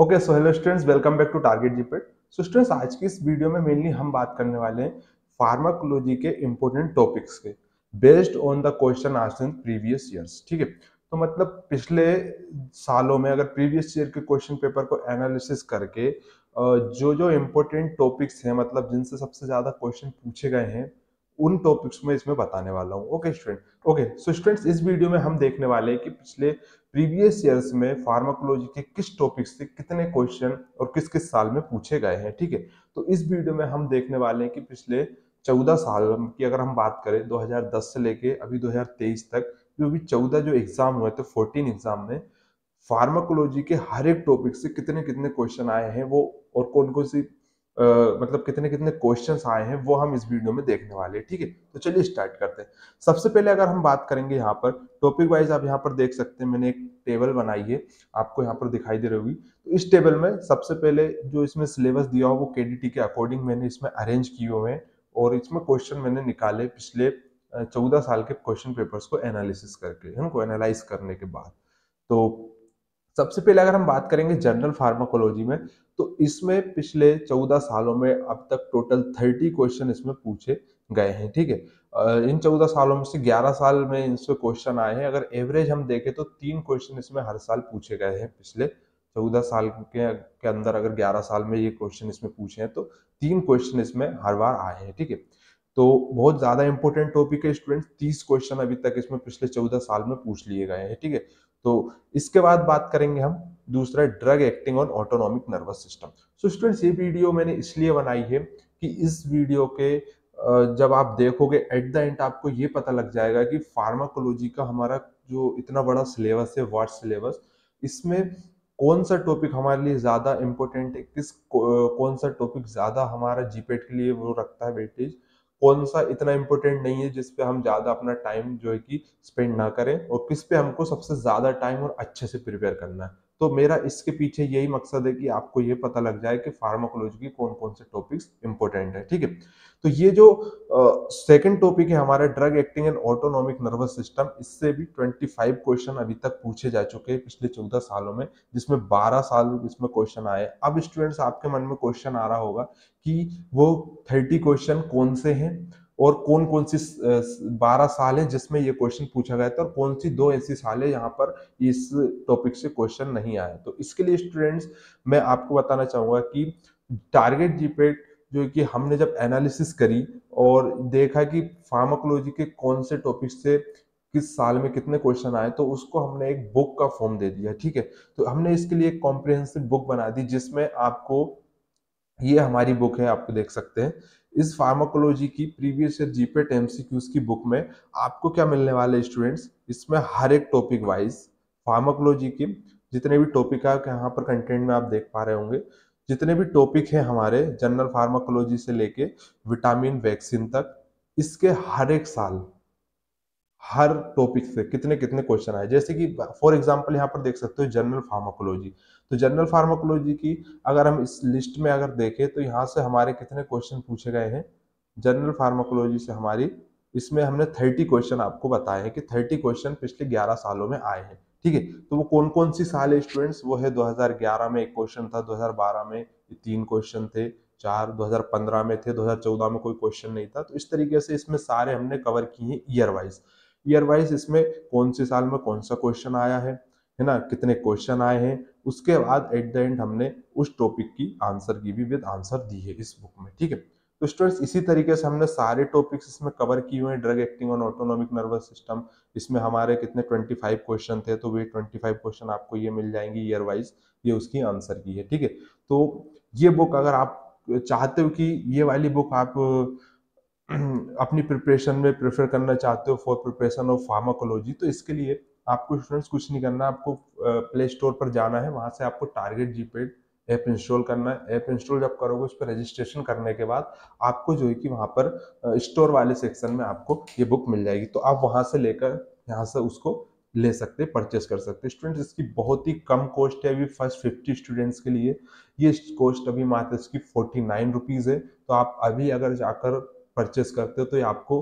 Okay so hello students, welcome back to target GPAT. So students, आज की इस video में मेनली हम बात करने वाले हैं फार्माकोलॉजी के इम्पोर्टेंट टॉपिक्स के based on the question asked in previous years. ठीक है, तो मतलब पिछले सालों में अगर प्रीवियस ईयर के क्वेश्चन पेपर को एनालिसिस करके जो जो इम्पोर्टेंट टॉपिक्स हैं, मतलब जिनसे सबसे ज़्यादा क्वेश्चन पूछे गए हैं, उन टॉपिक्स में इसमें बताने वाला हूँ। Okay student, okay so students, इस वीडियो में हम देखने वाले हैं कि पिछले प्रीवियस ईयर्स में फार्माकोलॉजी के किस टॉपिक से कितने क्वेश्चन और किस किस साल में पूछे गए हैं। ठीक है, तो इस वीडियो में हम देखने वाले हैं कि पिछले 14 साल की अगर हम बात करें, 2010 से लेके अभी 2023 तक जो भी 14 जो एग्जाम हुए थे, 14 एग्जाम में फार्माकोलॉजी के हर एक टॉपिक से कितने कितने क्वेश्चन आए हैं वो, और कौन कौन सी मतलब कितने कितने क्वेश्चंस आए हैं वो हम इस वीडियो में देखने वाले हैं। ठीक है, तो चलिए स्टार्ट करते हैं। सबसे पहले अगर हम बात करेंगे यहाँ पर टॉपिक वाइज, आप यहाँ पर देख सकते हैं मैंने एक टेबल बनाई है, आपको यहाँ पर दिखाई दे रही होगी। तो इस टेबल में सबसे पहले जो इसमें सिलेबस दिया हो वो केडीटी के अकॉर्डिंग मैंने इसमें अरेंज किए हुए हैं, और इसमें क्वेश्चन मैंने निकाले पिछले 14 साल के क्वेश्चन पेपर्स को एनालिसिस करके, उनको एनालाइज करने के बाद। तो सबसे पहले अगर हम बात करेंगे जनरल फार्माकोलॉजी में, तो इसमें पिछले 14 सालों में अब तक टोटल 30 क्वेश्चन इसमें पूछे गए हैं। ठीक है, इन 14 सालों में से 11 साल में इनसे क्वेश्चन आए हैं। अगर एवरेज हम देखें तो 3 क्वेश्चन इसमें हर साल पूछे गए हैं। पिछले 14 साल के अंदर अगर 11 साल में ये क्वेश्चन इसमें पूछे हैं तो 3 क्वेश्चन इसमें हर बार आए हैं। ठीक है, तो बहुत ज़्यादा इंपॉर्टेंट टॉपिक है स्टूडेंट्स। 30 क्वेश्चन अभी तक इसमें पिछले 14 साल में पूछ लिए गए हैं। ठीक है, तो इसके बाद बात करेंगे हम दूसरा drug acting on autonomic nervous system. So students, ये वीडियो मैंने इसलिए बनाई है कि इस वीडियो के जब आप देखोगे एट द एंड आपको ये पता लग जाएगा कि फार्माकोलॉजी का हमारा जो इतना बड़ा सिलेबस है, वास्ट सिलेबस, इसमें कौन सा टॉपिक हमारे लिए ज़्यादा इम्पोर्टेंट है, कौन सा टॉपिक ज़्यादा हमारा जीपेट के लिए वो रखता है वेटेज, कौन सा इतना इम्पोर्टेंट नहीं है जिस पे हम ज़्यादा अपना टाइम जो है कि स्पेंड ना करें, और किस पे हमको सबसे ज़्यादा टाइम और अच्छे से प्रिपेयर करना है। तो मेरा इसके पीछे यही मकसद है कि आपको ये पता लग जाए कि फार्माकोलॉजी की कौन कौन से टॉपिक्स इम्पोर्टेंट है। ठीक है, तो ये जो सेकंड टॉपिक है हमारा drug acting and autonomic nervous system, इससे भी 25 क्वेश्चन अभी तक पूछे जा चुके हैं पिछले 14 सालों में, जिसमें 12 साल इसमें क्वेश्चन आए। अब स्टूडेंट्स, आपके मन में क्वेश्चन आ रहा होगा कि वो 30 क्वेश्चन कौन से हैं और कौन कौन सी 12 साल है जिसमें ये क्वेश्चन पूछा गया था, और कौन सी 2 ऐसी साल है यहाँ पर इस टॉपिक से क्वेश्चन नहीं आए। तो इसके लिए स्टूडेंट्स मैं आपको बताना चाहूँगा कि टारगेट जीपैट जो कि हमने जब एनालिसिस करी और देखा कि फार्माकोलॉजी के कौन से टॉपिक से किस साल में कितने क्वेश्चन आए, तो उसको हमने एक बुक का फॉर्म दे दिया। ठीक है, तो हमने इसके लिए एक कॉम्प्रिहेंसिव बुक बना दी, जिसमें आपको ये हमारी बुक है, आपको देख सकते हैं इस फार्माकोलॉजी की प्रीवियस ईयर जीपेट एमसीक्यूज की बुक में आपको क्या मिलने वाले स्टूडेंट्स। इसमें हर एक टॉपिक वाइज फार्माकोलॉजी के जितने भी टॉपिक है यहाँ पर कंटेंट में आप देख पा रहे होंगे, जितने भी टॉपिक हैं हमारे जनरल फार्माकोलॉजी से लेके विटामिन वैक्सीन तक, इसके हर एक साल हर टॉपिक से कितने कितने क्वेश्चन आए। जैसे कि फॉर एग्जांपल यहाँ पर देख सकते हो जनरल फार्माकोलॉजी, तो जनरल फार्माकोलॉजी की अगर हम इस लिस्ट में अगर देखें तो यहाँ से हमारे कितने क्वेश्चन पूछे गए हैं जनरल फार्माकोलॉजी से। हमारी इसमें हमने 30 क्वेश्चन आपको बताए हैं कि 30 क्वेश्चन पिछले 11 सालों में आए हैं। ठीक है, तो वो कौन कौन सी साल है स्टूडेंट्स, वो है 2011 में एक क्वेश्चन था, 2012 में 3 क्वेश्चन थे, 4 2015 में थे, 2014 में कोई क्वेश्चन नहीं था। तो इस तरीके से इसमें सारे हमने कवर किए ईयर वाइज इसमें कौन से साल में कौन सा क्वेश्चन आया है ना, कितने क्वेश्चन आए हैं। उसके बाद एट द एंड हमने उस टॉपिक की आंसर की भी विद आंसर दी है इस बुक में। ठीक है, तो स्टूडेंट्स इसी तरीके से हमने सारे टॉपिक्स इसमें कवर किए हुए हैं। Drug acting on autonomic nervous system, इसमें हमारे कितने 25 क्वेश्चन थे, तो वे 25 क्वेश्चन आपको ये मिल जाएंगे ईयर वाइज, ये उसकी आंसर की है। ठीक है, तो ये बुक अगर आप चाहते हो कि ये वाली बुक आप अपनी प्रिपरेशन में प्रेफर करना चाहते हो फॉर प्रिपरेशन ऑफ फार्माकोलॉजी, तो इसके लिए आपको स्टूडेंट्स कुछ नहीं करना, आपको प्ले स्टोर पर जाना है, वहाँ से आपको टारगेट जीपैट ऐप इंस्टॉल करना है। ऐप इंस्टॉल जब करोगे, उस पर रजिस्ट्रेशन करने के बाद आपको जो है कि वहाँ पर स्टोर वाले सेक्शन में आपको ये बुक मिल जाएगी, तो आप वहाँ से लेकर यहाँ से उसको ले सकते, परचेस कर सकते। स्टूडेंट्स इसकी बहुत ही कम कॉस्ट है अभी फर्स्ट 50 स्टूडेंट्स के लिए, ये कॉस्ट अभी मात्र इसकी 49 रुपीज़ है। तो आप अभी अगर जाकर परचेस करते हो तो ये आपको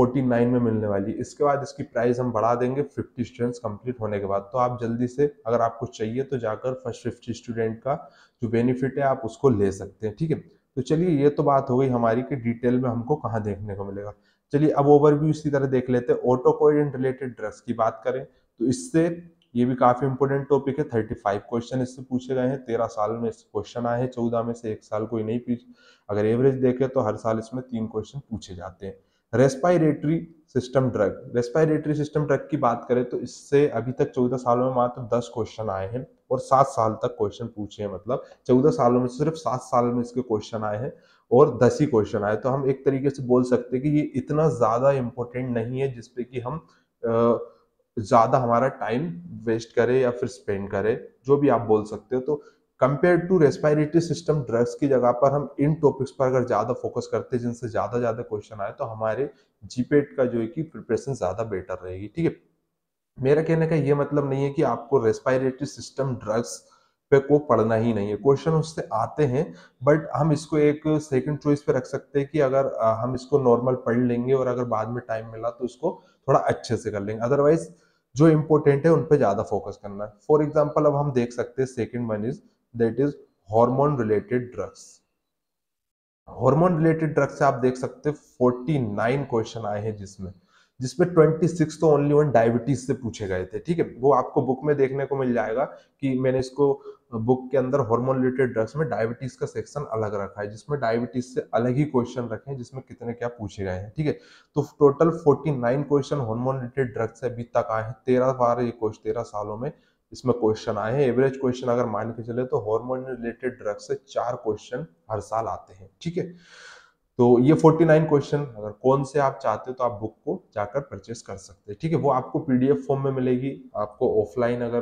49 में मिलने वाली। इसके बाद इसकी प्राइस हम बढ़ा देंगे 50 स्टूडेंट्स कंप्लीट होने के बाद। तो आप जल्दी से अगर आपको चाहिए तो जाकर फर्स्ट 50 स्टूडेंट का जो बेनिफिट है आप उसको ले सकते हैं। ठीक है, तो चलिए ये तो बात हो गई हमारी कि डिटेल में हमको कहाँ देखने को मिलेगा। चलिए अब ओवरव्यू इसी तरह देख लेते हैं। ऑटोकोइडेंट रिलेटेड ड्रग्स की बात करें तो इससे ये भी काफी इंपॉर्टेंट टॉपिक है। 35 क्वेश्चन इससे पूछे गए हैं, 13 साल में इस क्वेश्चन आए हैं, 14 में से एक साल कोई नहीं पूछा। अगर एवरेज देखें तो हर साल इसमें 3 क्वेश्चन पूछे जाते हैं। रेस्पायरेटरी सिस्टम ड्रग की बात करें तो इससे अभी तक 14 सालों में मात्र 10 क्वेश्चन आए हैं और 7 साल तक क्वेश्चन पूछे हैं। मतलब 14 सालों में सिर्फ 7 साल में इसके क्वेश्चन आए हैं और 10 ही क्वेश्चन आए। तो हम एक तरीके से बोल सकते हैं कि ये इतना ज़्यादा इम्पोर्टेंट नहीं है जिसपे कि हम ज़्यादा हमारा टाइम वेस्ट करें या फिर स्पेंड करें, जो भी आप बोल सकते हो। तो compare to respiratory system drugs की जगह पर हम इन टॉपिक्स पर अगर ज़्यादा फोकस करते हैं जिनसे ज़्यादा क्वेश्चन आए तो हमारे जीपेट का जो है कि प्रिपरेशन ज़्यादा बेटर रहेगी। ठीक है, मेरा कहने का ये मतलब नहीं है कि आपको रेस्पिरेटरी सिस्टम ड्रग्स पे को पढ़ना ही नहीं है, क्वेश्चन उससे आते हैं, बट हम इसको एक सेकंड चॉइस पे रख सकते हैं कि अगर हम इसको नॉर्मल पढ़ लेंगे और अगर बाद में टाइम मिला तो इसको थोड़ा अच्छे से कर लेंगे। अदरवाइज जो इम्पोर्टेंट है उन पे ज़्यादा फोकस करना है। फॉर एग्जाम्पल अब हम देख सकते हैं second one is that is hormone related drugs. Hormone related drugs से आप देख सकते हैं 49 क्वेश्चन आए हैं जिसमें 26 तो ओनली वन डायबिटीज से पूछे गए थे। ठीक है, वो आपको बुक में देखने को मिल जाएगा कि मैंने इसको बुक के अंदर हार्मोन रिलेटेड ड्रग्स में डायबिटीज का सेक्शन अलग रखा है जिसमें डायबिटीज से अलग ही क्वेश्चन रखे हैं जिसमें कितने क्या पूछे गए हैं। ठीक है, तो total 49 question hormone related drugs से अभी तक आए हैं। 13 सालों में इसमें क्वेश्चन आए हैं। एवरेज क्वेश्चन अगर मान के चले तो हार्मोन रिलेटेड ड्रग्स से 4 क्वेश्चन हर साल आते हैं। ठीक है, तो ये 49 क्वेश्चन अगर कौन से आप चाहते हो तो आप बुक को जाकर परचेस कर सकते हैं। ठीक है, वो आपको पीडीएफ फॉर्म में मिलेगी। आपको ऑफलाइन अगर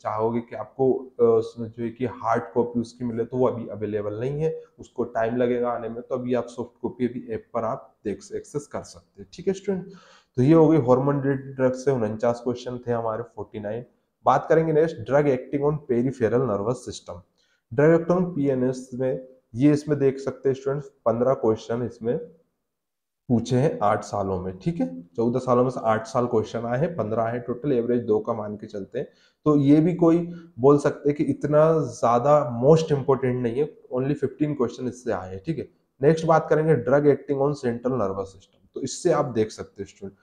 चाहोगे कि आपको जो है कि हार्ड कॉपी उसकी मिले तो वो अभी अवेलेबल नहीं है, उसको टाइम लगेगा आने में, तो अभी आप सॉफ्ट कॉपी अभी ऐप पर आप एक्सेस कर सकते हैं। ठीक है स्टूडेंट, तो ये हो गई हार्मोन रिलेटेड ड्रग्स से 49 क्वेश्चन थे हमारे 49। बात करेंगे next drug acting on peripheral nervous system. Drug acting PNS में ये इसमें देख सकते हैं स्टूडेंट्स 15 क्वेश्चन इसमें पूछे हैं 8 सालों में। ठीक है, 14 सालों में से 8 साल क्वेश्चन आए हैं, 15 आए टोटल, एवरेज 2 का मान के चलते हैं। तो ये भी कोई बोल सकते हैं कि इतना ज्यादा मोस्ट इंपोर्टेंट नहीं है, ओनली 15 क्वेश्चन इससे आए हैं। ठीक है, नेक्स्ट बात करेंगे drug acting on central nervous system. तो इससे आप देख सकते हैं student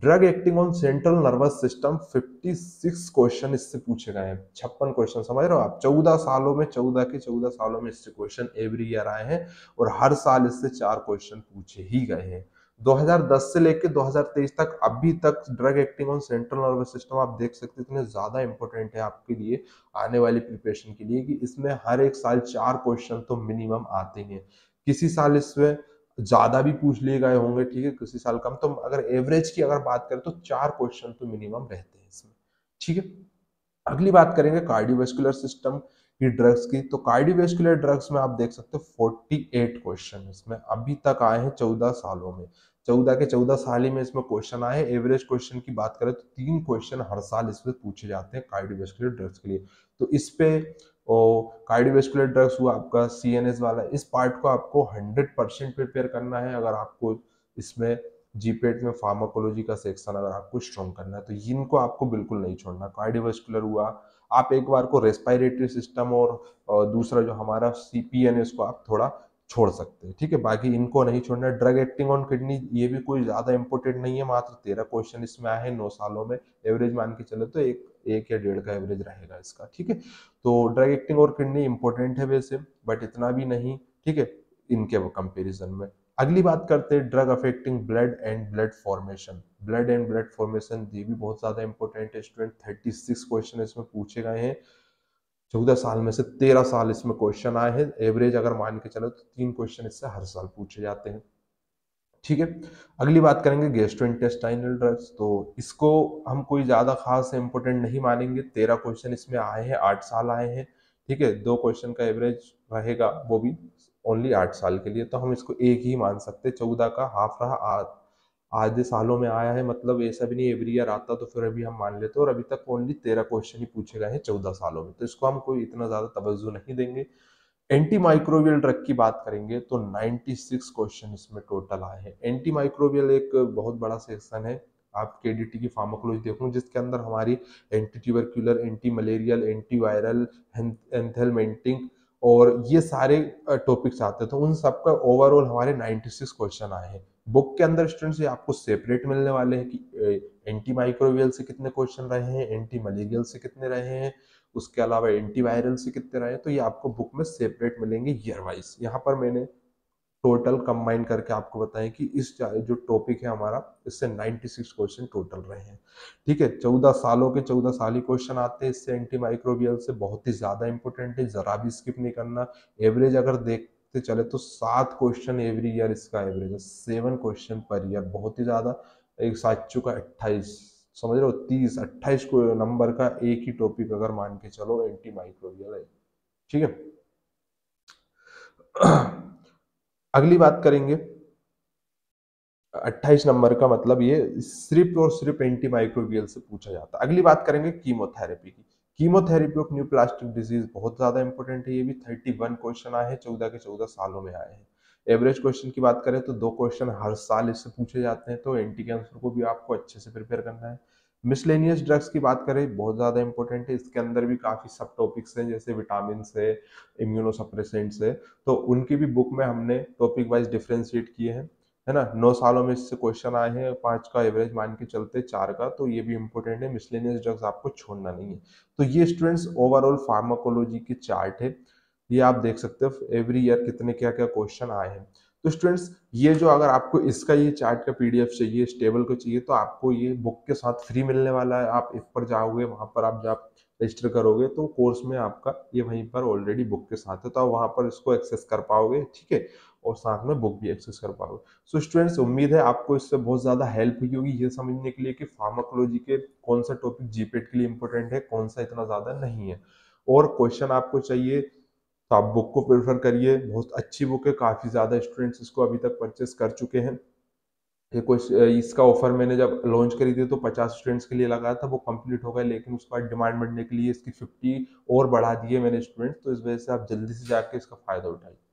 drug acting on central nervous system 56 question इससे पूछे गए हैं। 56 क्वेश्चन, समझ रहे हो आप, 14 सालों में 14 सालों में इससे क्वेश्चन एवरी ईयर आए हैं और हर साल इससे 4 क्वेश्चन पूछे ही गए हैं। 2010 से लेकर 2023 तक अभी तक drug acting on central nervous system आप देख सकते इतने ज़्यादा इंपॉर्टेंट है आपके लिए आने वाली प्रिपरेशन के लिए कि इसमें हर एक साल 4 क्वेश्चन तो मिनिमम आते हैं। किसी साल इसमें ज़्यादा भी पूछ लिए गए होंगे, ठीक है, किसी साल कम। तो अगर एवरेज की अगर बात करें तो 4 क्वेश्चन तो मिनिमम रहते हैं इसमें। ठीक है, अगली बात करेंगे कार्डियोवैस्कुलर सिस्टम की ड्रग्स की। तो कार्डियोवैस्कुलर ड्रग्स में आप देख सकते हैं 48 क्वेश्चन इसमें अभी तक आए हैं 14 सालों में। 14 साल ही में इसमें क्वेश्चन आए। एवरेज क्वेश्चन की बात करें तो 3 क्वेश्चन हर साल इसमें पूछे जाते हैं कार्डियोवैस्कुलर ड्रग्स के लिए। तो इस पे और कार्डियोवैस्कुलर ड्रग्स हुआ आपका CNS वाला, इस पार्ट को आपको 100% प्रिपेयर करना है अगर आपको इसमें जीपेट में फार्माकोलॉजी का सेक्शन अगर आपको स्ट्रॉन्ग करना है, तो इनको आपको बिल्कुल नहीं छोड़ना। कार्डियोवैस्कुलर हुआ, आप एक बार को रेस्पिरेटरी सिस्टम और दूसरा जो हमारा CPNS को आप थोड़ा छोड़ सकते हैं। ठीक है, बाकी इनको नहीं छोड़ना। ड्रग एक्टिंग ऑन किडनी ये भी कोई ज़्यादा इंपॉर्टेंट नहीं है, मात्र 13 क्वेश्चन इसमें आए हैं 9 सालों में। एवरेज मान के चले तो 1 या 1.5 का एवरेज रहेगा इसका। ठीक है, तो ड्रग एक्टिंग और किडनी इंपॉर्टेंट है वैसे, बट इतना भी नहीं, ठीक है, इनके कंपेरिजन में। अगली बात करते हैं drug affecting blood and blood formation. ये भी बहुत ज़्यादा इंपॉर्टेंट है स्टूडेंट। 36 क्वेश्चन इसमें पूछे गए हैं। 14 साल में से 13 साल इसमें क्वेश्चन आए हैं। एवरेज अगर मान के चलो तो 3 क्वेश्चन इससे हर साल पूछे जाते हैं। ठीक है, अगली बात करेंगे गैस्ट्रोइंटेस्टाइनल ड्रग्स। तो इसको हम कोई ज़्यादा खास इंपॉर्टेंट नहीं मानेंगे। 13 क्वेश्चन इसमें आए हैं, 8 साल आए हैं। ठीक है, 2 क्वेश्चन का एवरेज रहेगा, वो भी ओनली 8 साल के लिए, तो हम इसको एक ही मान सकते हैं। 14 का हाफ रहा, आधे सालों में आया है, मतलब ऐसा भी नहीं एवरी ईयर आता तो फिर अभी हम मान लेते हैं। और अभी तक ओनली 13 क्वेश्चन ही पूछे गए हैं 14 सालों में, तो इसको हम कोई इतना ज़्यादा तवज्जो नहीं देंगे। एंटीमाइक्रोबियल ड्रग की बात करेंगे तो 96 क्वेश्चन इसमें टोटल आए हैं। एंटीमाइक्रोबियल एक बहुत बड़ा सेक्शन है, आप केडीटी की फार्माकोलॉजी देखो जिसके अंदर हमारी anti tubercular, anti malarial, antiviral, anthelmintic और ये सारे टॉपिक्स आते थे, उन सब का ओवरऑल हमारे 96 क्वेश्चन आए हैं। बुक के अंदर स्टूडेंट्स ये आपको सेपरेट मिलने वाले हैं कि एंटी माइक्रोबियल से कितने क्वेश्चन रहे हैं, एंटी मलेरियल से कितने रहे हैं, उसके अलावा एंटीवायरल से कितने रहे हैं, तो ये आपको बुक में सेपरेट मिलेंगे ईयर वाइज। यहाँ पर मैंने टोटल कंबाइन करके आपको बताएं कि इस जो टॉपिक है हमारा इससे 96 क्वेश्चन टोटल रहे हैं। ठीक है, 14 सालों के 14 साल ही क्वेश्चन आते हैं इससे, एंटी माइक्रोबियल से बहुत ही ज़्यादा इंपॉर्टेंट है, ज़रा भी स्किप नहीं करना। एवरेज अगर देखते चले तो 7 क्वेश्चन एवरी ईयर इसका एवरेज है, 7 क्वेश्चन पर ईयर, बहुत ही ज़्यादा। एक 7×28 समझ रहे हो, 30-28 को नंबर का एक ही टॉपिक अगर मान के चलो एंटी माइक्रोबियल है। ठीक है, अगली बात करेंगे 28 नंबर का, मतलब ये सिर्फ और सिर्फ एंटी माइक्रोबियल से पूछा जाता है। अगली बात करेंगे कीमोथेरेपी की। कीमोथेरेपी ऑफ न्यूप्लास्टिक डिजीज बहुत ज्यादा इंपॉर्टेंट है, ये भी 31 क्वेश्चन आए हैं 14 के 14 सालों में आए हैं। एवरेज क्वेश्चन की बात करें तो 2 क्वेश्चन हर साल इससे पूछे जाते हैं, तो एंटी कैंसर को भी आपको अच्छे से प्रिपेयर करना है। मिसलेनियस ड्रग्स की बात करें बहुत ज़्यादा इंपॉर्टेंट है, इसके अंदर भी काफ़ी सब टॉपिक्स हैं जैसे विटामिन है, इम्यूनोसप्रेसेंट्स है, तो उनकी भी बुक में हमने टॉपिक वाइज डिफ्रेंशिएट किए हैं, है ना। 9 सालों में इससे क्वेश्चन आए हैं, 5 का एवरेज मान के चलते 4 का, तो ये भी इंपॉर्टेंट है। मिसलेनियस ड्रग्स आपको छोड़ना नहीं है। तो ये स्टूडेंट्स ओवरऑल फार्माकोलॉजी की चार्ट है, ये आप देख सकते हो एवरी ईयर कितने क्या क्या क्वेश्चन आए हैं। तो स्टूडेंट्स ये जो अगर आपको इसका ये चार्ट का पीडीएफ चाहिए, इस टेबल को चाहिए, तो आपको ये बुक के साथ फ्री मिलने वाला है। आप इस पर जाओगे, वहाँ पर आप जब रजिस्टर करोगे तो कोर्स में आपका ये वहीं पर ऑलरेडी बुक के साथ है, तो आप वहाँ पर इसको एक्सेस कर पाओगे। ठीक है, और साथ में बुक भी एक्सेस कर पाओगे। सो स्टूडेंट्स उम्मीद है आपको इससे बहुत ज़्यादा हेल्प हुई होगी ये समझने के लिए कि फार्माकोलॉजी के कौन सा टॉपिक जीपेट के लिए इंपॉर्टेंट है, कौन सा इतना ज़्यादा नहीं है। और क्वेश्चन आपको चाहिए तो आप बुक को प्रेफर करिए, बहुत अच्छी बुक है, काफ़ी ज़्यादा स्टूडेंट्स इसको अभी तक परचेस कर चुके हैं। ये कोई इसका ऑफर मैंने जब लॉन्च करी थी तो 50 स्टूडेंट्स के लिए लगाया था, वो कंप्लीट हो गया, लेकिन उसके बाद डिमांड बढ़ने के लिए इसकी 50 और बढ़ा दी है मैंने स्टूडेंट्स, तो इस वजह से आप जल्दी से जाके इसका फ़ायदा उठाइए।